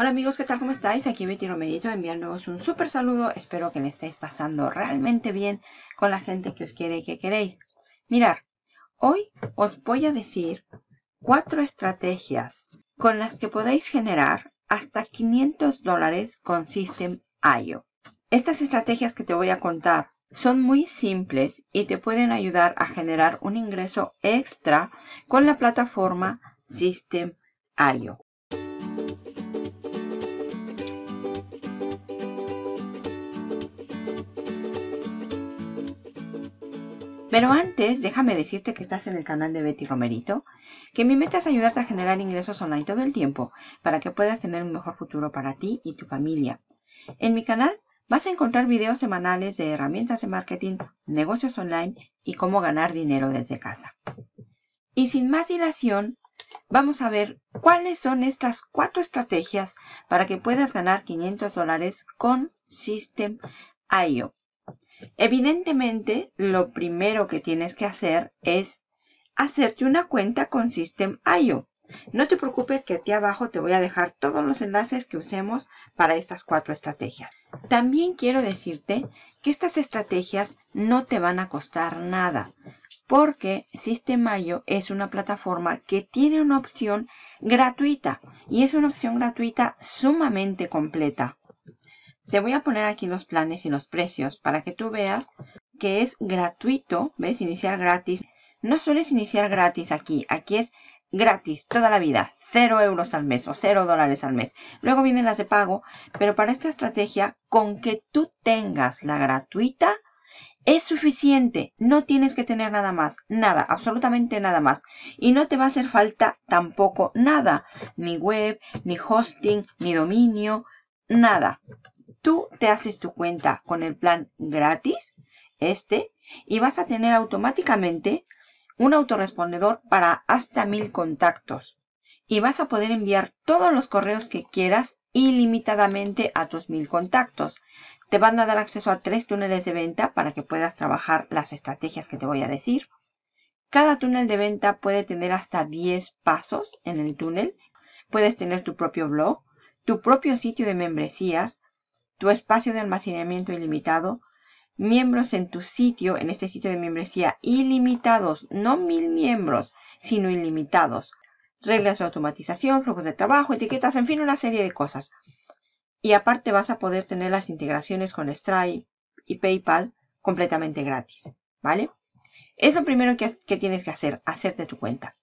Hola amigos, ¿qué tal? ¿Cómo estáis? Aquí Betty Romerito enviándoos un súper saludo. Espero que le estéis pasando realmente bien con la gente que os quiere y que queréis. Mirad, hoy os voy a decir 4 estrategias con las que podéis generar hasta $500 con Systeme.io. Estas estrategias que te voy a contar son muy simples y te pueden ayudar a generar un ingreso extra con la plataforma Systeme.io. Pero antes, déjame decirte que estás en el canal de Betty Romerito, que mi meta es ayudarte a generar ingresos online todo el tiempo para que puedas tener un mejor futuro para ti y tu familia. En mi canal vas a encontrar videos semanales de herramientas de marketing, negocios online y cómo ganar dinero desde casa. Y sin más dilación, vamos a ver cuáles son estas 4 estrategias para que puedas ganar $500 con Systeme.io. Evidentemente, lo primero que tienes que hacer es hacerte una cuenta con Systeme.io. No te preocupes que aquí abajo te voy a dejar todos los enlaces que usemos para estas 4 estrategias. También quiero decirte que estas estrategias no te van a costar nada, porque Systeme.io es una plataforma que tiene una opción gratuita y es una opción gratuita sumamente completa. Te voy a poner aquí los planes y los precios para que tú veas que es gratuito. ¿Ves? Iniciar gratis. No sueles iniciar gratis aquí. Aquí es gratis toda la vida. 0 euros al mes o $0 al mes. Luego vienen las de pago. Pero para esta estrategia, con que tú tengas la gratuita, es suficiente. No tienes que tener nada más. Nada. Absolutamente nada más. Y no te va a hacer falta tampoco nada. Ni web, ni hosting, ni dominio. Nada. Tú te haces tu cuenta con el plan gratis, y vas a tener automáticamente un autorrespondedor para hasta 1000 contactos. Y vas a poder enviar todos los correos que quieras ilimitadamente a tus 1000 contactos. Te van a dar acceso a 3 túneles de venta para que puedas trabajar las estrategias que te voy a decir. Cada túnel de venta puede tener hasta 10 pasos en el túnel. Puedes tener tu propio blog, tu propio sitio de membresías, tu espacio de almacenamiento ilimitado, miembros en tu sitio, en este sitio de membresía, ilimitados, no 1000 miembros, sino ilimitados, reglas de automatización, flujos de trabajo, etiquetas, en fin, una serie de cosas. Y aparte vas a poder tener las integraciones con Stripe y PayPal completamente gratis, ¿vale? Es lo primero que tienes que hacer, hacerte tu cuenta.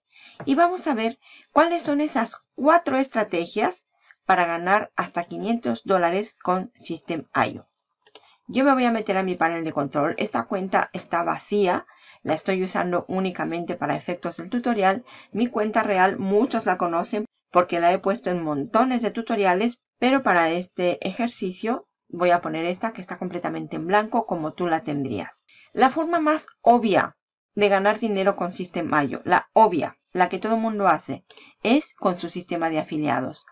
Y vamos a ver cuáles son esas 4 estrategias para ganar hasta $500 con Systeme.io. Yo me voy a meter a mi panel de control. Esta cuenta está vacía. La estoy usando únicamente para efectos del tutorial. Mi cuenta real, muchos la conocen porque la he puesto en montones de tutoriales. Pero para este ejercicio voy a poner esta que está completamente en blanco como tú la tendrías. La forma más obvia de ganar dinero con Systeme.io, la obvia, la que todo el mundo hace, es con su sistema de afiliados.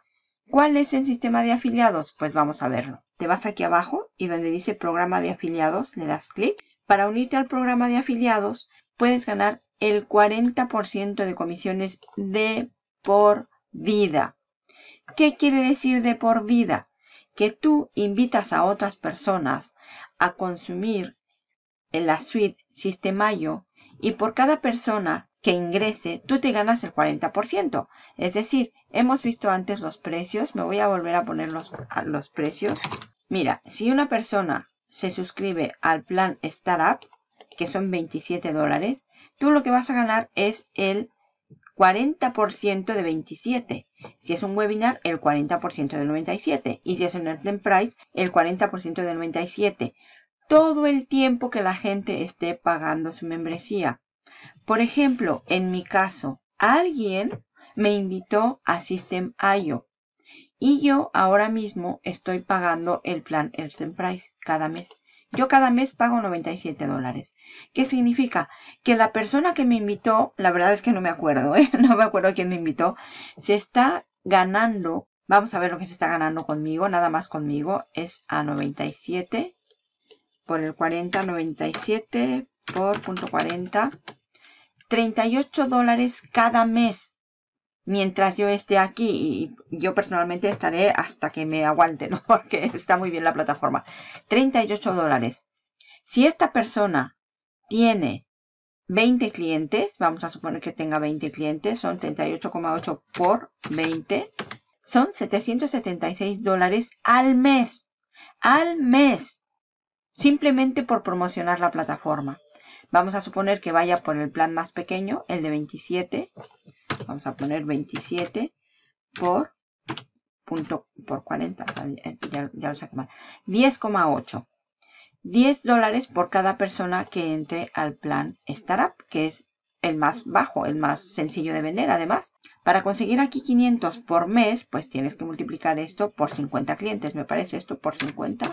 ¿Cuál es el sistema de afiliados? Pues vamos a verlo. Te vas aquí abajo y donde dice programa de afiliados le das clic. Para unirte al programa de afiliados puedes ganar el 40% de comisiones de por vida. ¿Qué quiere decir de por vida? Que tú invitas a otras personas a consumir en la suite Systeme.io y por cada persona que ingrese, tú te ganas el 40%. Es decir, hemos visto antes los precios. Me voy a volver a poner los precios. Mira, si una persona se suscribe al plan Startup, que son $27, tú lo que vas a ganar es el 40% de 27. Si es un webinar, el 40% de 97. Y si es un Enterprise, el 40% de 97. Todo el tiempo que la gente esté pagando su membresía. Por ejemplo, en mi caso, alguien me invitó a Systeme.io y yo ahora mismo estoy pagando el plan Enterprise cada mes. Yo cada mes pago $97. ¿Qué significa? Que la persona que me invitó, la verdad es que no me acuerdo, no me acuerdo quién me invitó, se está ganando, vamos a ver lo que se está ganando conmigo, nada más conmigo, es a 97 por el 40, 97 por .40, $38 cada mes. mientras yo esté aquí, yo personalmente estaré hasta que me aguante, ¿no? Porque está muy bien la plataforma. $38. Si esta persona tiene 20 clientes, vamos a suponer que tenga 20 clientes, son 38,8 por 20, son $776 al mes. Al mes. Simplemente por promocionar la plataforma. Vamos a suponer que vaya por el plan más pequeño, el de 27. Vamos a poner 27 por 40. Ya lo saqué mal. 10,8. $10 por cada persona que entre al plan Startup, que es el más bajo, el más sencillo de vender. Además, para conseguir aquí 500 por mes, pues tienes que multiplicar esto por 50 clientes. Me parece esto por 50.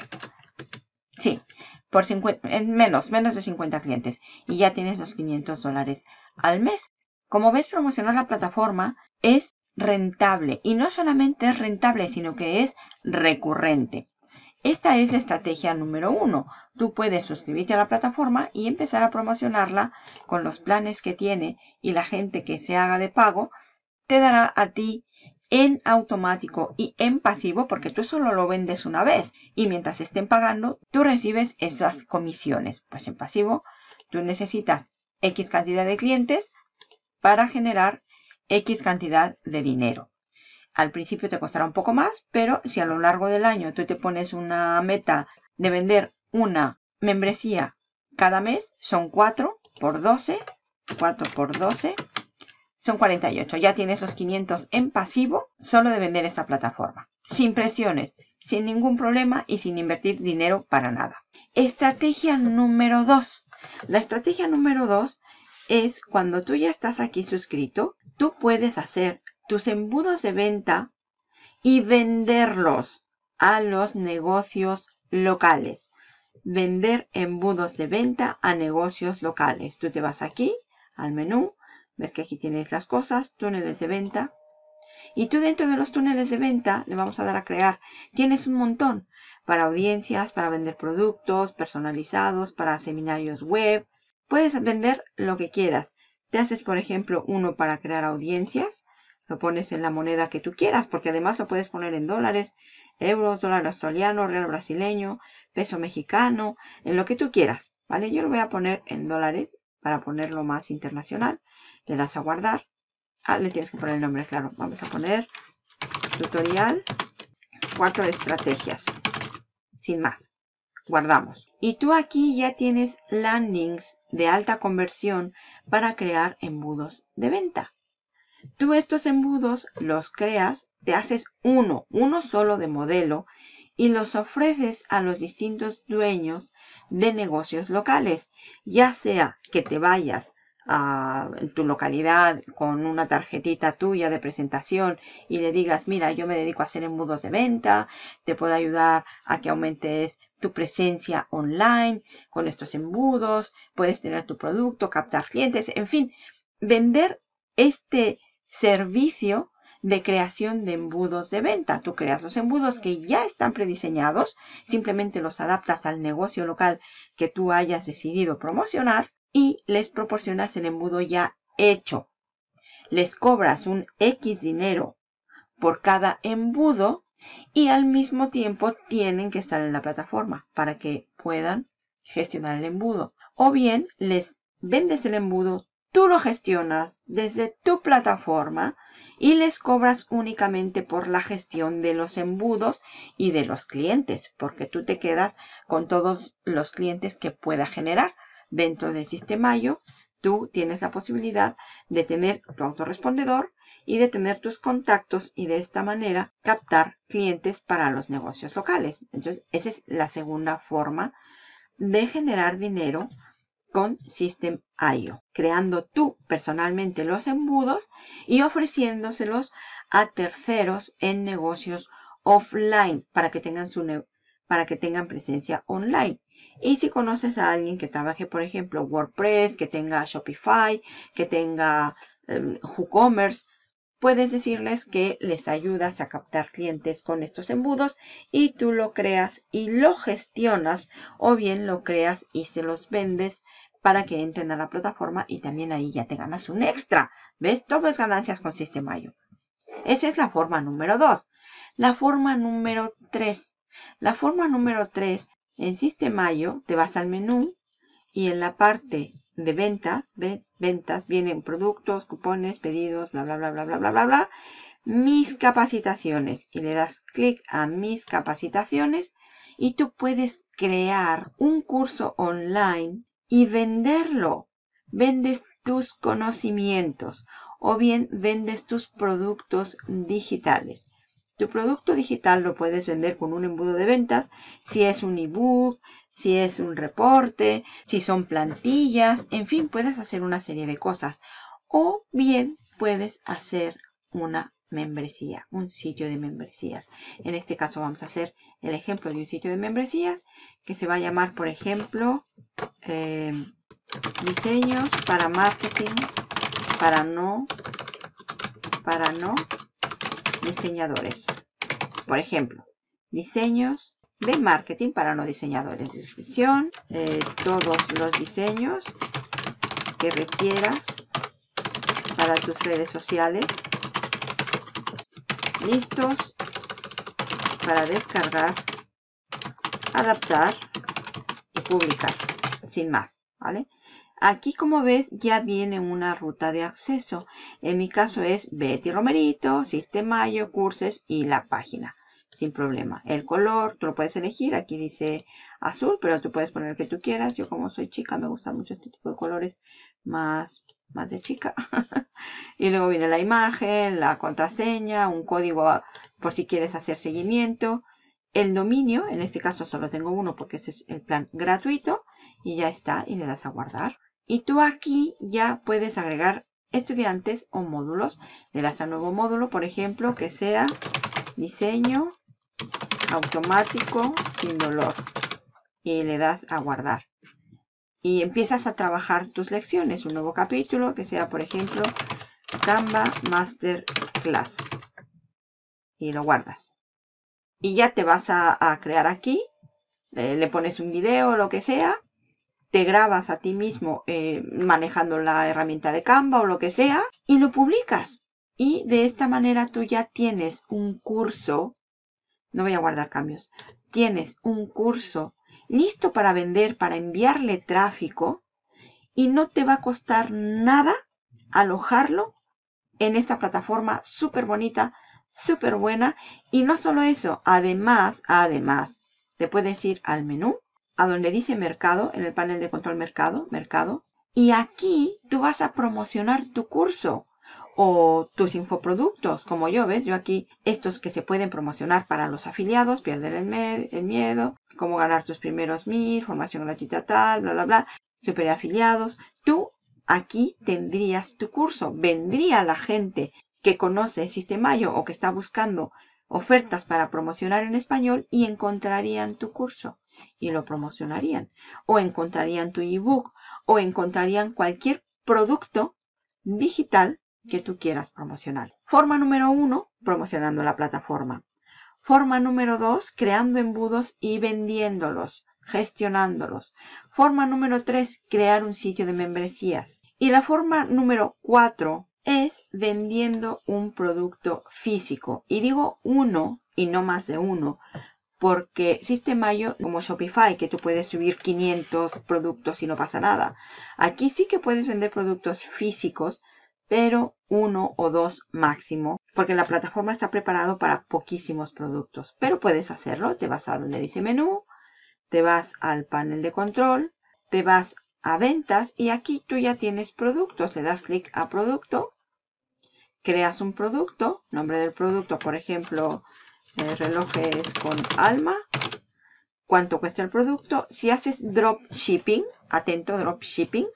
Sí, por 50, menos de 50 clientes. Y ya tienes los $500 al mes. Como ves, promocionar la plataforma es rentable. Y no solamente es rentable, sino que es recurrente. Esta es la estrategia número 1. Tú puedes suscribirte a la plataforma y empezar a promocionarla con los planes que tiene, y la gente que se haga de pago te dará a ti en automático y en pasivo, porque tú solo lo vendes una vez y mientras estén pagando tú recibes esas comisiones. Pues en pasivo tú necesitas X cantidad de clientes para generar X cantidad de dinero. Al principio te costará un poco más, pero si a lo largo del año tú te pones una meta de vender una membresía cada mes, son 4 por 12, son 48. Ya tienes los 500 en pasivo solo de vender esta plataforma. Sin presiones, sin ningún problema y sin invertir dinero para nada. Estrategia número 2. La estrategia número 2 es cuando tú ya estás aquí suscrito, tú puedes hacer tus embudos de venta y venderlos a los negocios locales. Vender embudos de venta a negocios locales. Tú te vas aquí al menú, ves que aquí tienes las cosas, túneles de venta. Y tú dentro de los túneles de venta le vamos a dar a crear. Tienes un montón para audiencias, para vender productos personalizados, para seminarios web. Puedes vender lo que quieras. Te haces, por ejemplo, uno para crear audiencias. Lo pones en la moneda que tú quieras, porque además lo puedes poner en dólares, euros, dólar australiano, real brasileño, peso mexicano, en lo que tú quieras, ¿vale? Yo lo voy a poner en dólares para ponerlo más internacional. Le das a guardar. Ah, le tienes que poner el nombre, claro. Vamos a poner tutorial 4 estrategias, sin más. Guardamos. Y tú aquí ya tienes landings de alta conversión para crear embudos de venta. Tú estos embudos los creas, te haces uno solo de modelo y los ofreces a los distintos dueños de negocios locales. Ya sea que te vayas a tu localidad con una tarjetita tuya de presentación y le digas, mira, yo me dedico a hacer embudos de venta, te puedo ayudar a que aumentes tu presencia online con estos embudos, puedes tener tu producto, captar clientes, en fin, vender este servicio de creación de embudos de venta. Tú creas los embudos que ya están prediseñados, simplemente los adaptas al negocio local que tú hayas decidido promocionar y les proporcionas el embudo ya hecho. Les cobras un X dinero por cada embudo y al mismo tiempo tienen que estar en la plataforma para que puedan gestionar el embudo. O bien les vendes el embudo, tú lo gestionas desde tu plataforma y les cobras únicamente por la gestión de los embudos y de los clientes, porque tú te quedas con todos los clientes que pueda generar. Dentro de Systeme.io, tú tienes la posibilidad de tener tu autorrespondedor y de tener tus contactos y de esta manera captar clientes para los negocios locales. Entonces, esa es la segunda forma de generar dinero con Systeme.io, creando tú personalmente los embudos y ofreciéndoselos a terceros en negocios offline para que tengan presencia online. Y si conoces a alguien que trabaje, por ejemplo, WordPress, que tenga Shopify, que tenga WooCommerce, puedes decirles que les ayudas a captar clientes con estos embudos y tú lo creas y lo gestionas, o bien lo creas y se los vendes para que entren a la plataforma y también ahí ya te ganas un extra. ¿Ves? Todo es ganancias con Systeme.io. Esa es la forma número 2. La forma número 3. La forma número 3, en Systeme.io te vas al menú y en la parte de ventas, ¿ves? Ventas, vienen productos, cupones, pedidos, bla, bla, bla, bla, bla, bla, bla, bla. Mis capacitaciones. Y le das clic a mis capacitaciones y tú puedes crear un curso online y venderlo. Vendes tus conocimientos o bien vendes tus productos digitales. Tu producto digital lo puedes vender con un embudo de ventas, si es un ebook, si es un reporte, si son plantillas, en fin, puedes hacer una serie de cosas. O bien puedes hacer una membresía, un sitio de membresías. En este caso vamos a hacer el ejemplo de un sitio de membresías que se va a llamar, por ejemplo, diseños para marketing para no diseñadores. Por ejemplo, diseños de marketing para no diseñadores. Descripción, todos los diseños que requieras para tus redes sociales listos para descargar, adaptar y publicar, sin más, ¿vale? Aquí, como ves, ya viene una ruta de acceso. En mi caso es Betty Romerito, Systeme.io, cursos y la página. Sin problema. El color, tú lo puedes elegir. Aquí dice azul, pero tú puedes poner el que tú quieras. Yo, como soy chica, me gusta mucho este tipo de colores más de chica. Y luego viene la imagen, la contraseña, un código por si quieres hacer seguimiento. El dominio, en este caso solo tengo uno porque este es el plan gratuito. Y ya está. Y le das a guardar. Y tú aquí ya puedes agregar estudiantes o módulos. Le das a nuevo módulo, por ejemplo, que sea diseño automático sin dolor. Y le das a guardar. Y empiezas a trabajar tus lecciones. Un nuevo capítulo que sea, por ejemplo, Canva Masterclass. Y lo guardas. Y ya te vas a crear aquí. Le pones un video o lo que sea. Te grabas a ti mismo manejando la herramienta de Canva o lo que sea y lo publicas. Y de esta manera tú ya tienes un curso, no voy a guardar cambios, tienes un curso listo para vender, para enviarle tráfico y no te va a costar nada alojarlo en esta plataforma súper bonita, súper buena. Y no solo eso, además, te puedes ir al menú, a donde dice mercado, en el panel de control mercado, y aquí tú vas a promocionar tu curso o tus infoproductos, como yo, ¿ves? Yo aquí, estos que se pueden promocionar para los afiliados, pierden el miedo, cómo ganar tus primeros 1000, formación gratuita tal, bla, bla, bla, super afiliados. Tú aquí tendrías tu curso, vendría la gente que conoce Systeme.io o que está buscando ofertas para promocionar en español y encontrarían tu curso. Y lo promocionarían o encontrarían tu ebook o encontrarían cualquier producto digital que tú quieras promocionar. Forma número 1, promocionando la plataforma. Forma número 2, creando embudos y vendiéndolos, gestionándolos. Forma número 3, crear un sitio de membresías. Y la forma número 4 es vendiendo un producto físico. Y digo uno y no más de uno. Porque Systeme.io, como Shopify, que tú puedes subir 500 productos y no pasa nada. Aquí sí que puedes vender productos físicos, pero 1 o 2 máximo. Porque la plataforma está preparada para poquísimos productos. Pero puedes hacerlo. Te vas a donde dice menú, te vas al panel de control, te vas a ventas y aquí tú ya tienes productos. Le das clic a producto, creas un producto, nombre del producto, por ejemplo, relojes con alma, cuánto cuesta el producto. Si haces dropshipping, atento, dropshipping,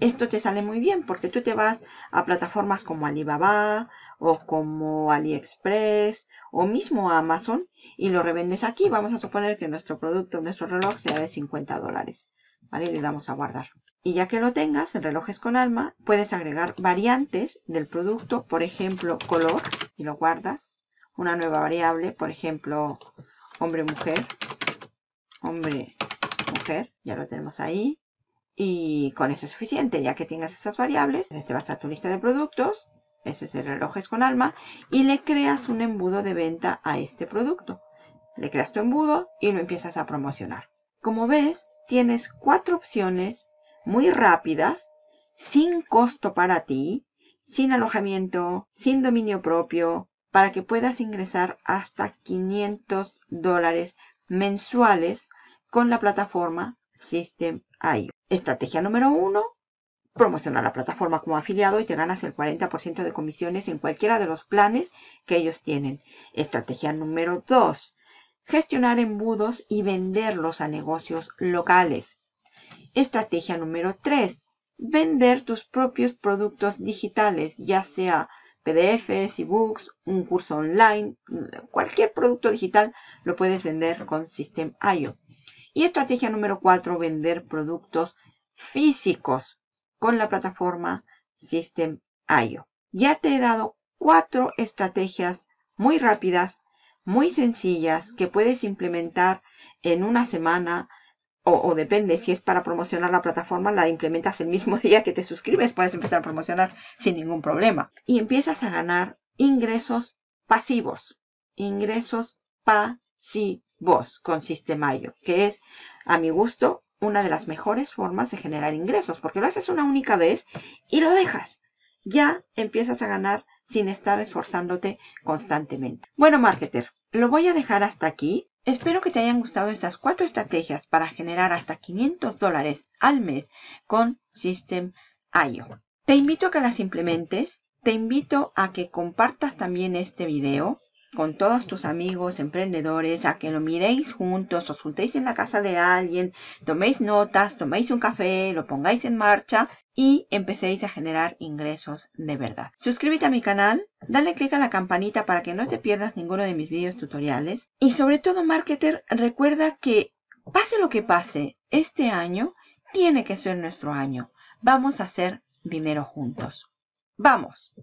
esto te sale muy bien porque tú te vas a plataformas como Alibaba o como Aliexpress o mismo a Amazon y lo revendes aquí. Vamos a suponer que nuestro producto, nuestro reloj sea de $50, ¿vale? Le damos a guardar. Y ya que lo tengas en relojes con alma, puedes agregar variantes del producto, por ejemplo, color, y lo guardas. Una nueva variable, por ejemplo, hombre, mujer, ya lo tenemos ahí. Y con eso es suficiente, ya que tengas esas variables, te vas a tu lista de productos, ese es el Relojes con Alma, y le creas un embudo de venta a este producto. Le creas tu embudo y lo empiezas a promocionar. Como ves, tienes 4 opciones muy rápidas, sin costo para ti, sin alojamiento, sin dominio propio, para que puedas ingresar hasta $500 mensuales con la plataforma Systeme.io. Estrategia número 1, promocionar la plataforma como afiliado y te ganas el 40% de comisiones en cualquiera de los planes que ellos tienen. Estrategia número 2, gestionar embudos y venderlos a negocios locales. Estrategia número 3, vender tus propios productos digitales, ya sea PDFs, ebooks, un curso online, cualquier producto digital lo puedes vender con Systeme.io. Y estrategia número 4, vender productos físicos con la plataforma Systeme.io. Ya te he dado 4 estrategias muy rápidas, muy sencillas, que puedes implementar en una semana o depende, si es para promocionar la plataforma, la implementas el mismo día que te suscribes, puedes empezar a promocionar sin ningún problema. Y empiezas a ganar ingresos pasivos. Ingresos pasivos con Systeme.io, que es, a mi gusto, una de las mejores formas de generar ingresos, porque lo haces una única vez y lo dejas. Ya empiezas a ganar sin estar esforzándote constantemente. Bueno, marketer, lo voy a dejar hasta aquí. Espero que te hayan gustado estas 4 estrategias para generar hasta $500 al mes con Systeme.io. Te invito a que las implementes. Te invito a que compartas también este video con todos tus amigos emprendedores, a que lo miréis juntos, os juntéis en la casa de alguien, toméis notas, toméis un café, lo pongáis en marcha y empecéis a generar ingresos de verdad. Suscríbete a mi canal, dale click a la campanita para que no te pierdas ninguno de mis vídeos tutoriales y sobre todo, marketer, recuerda que pase lo que pase, este año tiene que ser nuestro año. Vamos a hacer dinero juntos. ¡Vamos!